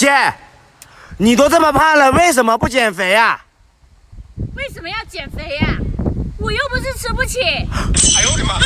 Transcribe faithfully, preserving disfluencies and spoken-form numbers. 姐，你都这么胖了，为什么不减肥呀？为什么要减肥呀？我又不是吃不起。哎呦我的妈！